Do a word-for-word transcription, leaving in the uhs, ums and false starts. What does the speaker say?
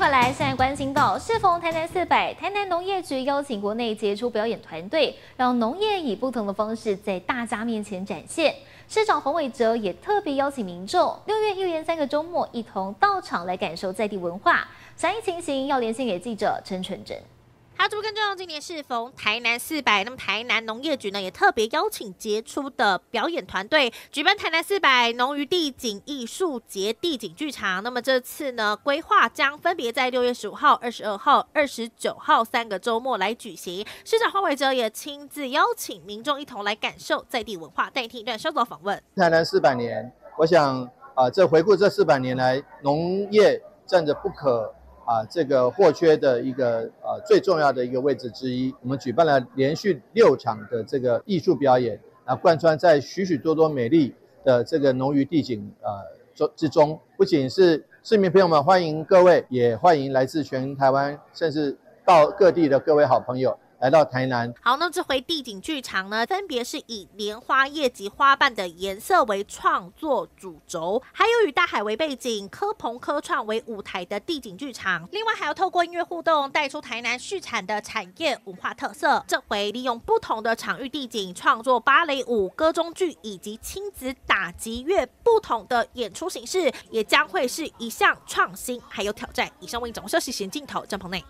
回来，现在关心到适逢台南四百，台南农业局邀请国内杰出表演团队，让农业以不同的方式在大家面前展现。市长黄伟哲也特别邀请民众，六月一连三个周末一同到场来感受在地文化。详细情形要连线给记者陈纯真。 阿珠更重要，今年适逢台南四百，那么台南农业局呢也特别邀请杰出的表演团队，举办台南四百农渔地景艺术节地景剧场。那么这次呢，规划将分别在六月十五号、二十二号、二十九号三个周末来举行。市长黄伟哲也亲自邀请民众一同来感受在地文化。带你听一段稍早访问。台南四百年，我想啊、呃，这回顾这四百年来，农业占着不可 啊，这个或缺的一个呃、啊、最重要的一个位置之一，我们举办了连续六场的这个艺术表演啊，贯穿在许许多多美丽的这个农渔地景呃、啊、之中。不仅是市民朋友们欢迎各位，也欢迎来自全台湾甚至到各地的各位好朋友。 来到台南，好，那这回地景剧场呢，分别是以莲花叶及花瓣的颜色为创作主轴，还有以大海为背景、科朋科创为舞台的地景剧场。另外，还要透过音乐互动，带出台南畜产的产业文化特色。这回利用不同的场域地景，创作芭蕾舞、歌中剧以及亲子打击乐不同的演出形式，也将会是一项创新还有挑战。以上为总社时间镜头，郑鹏内。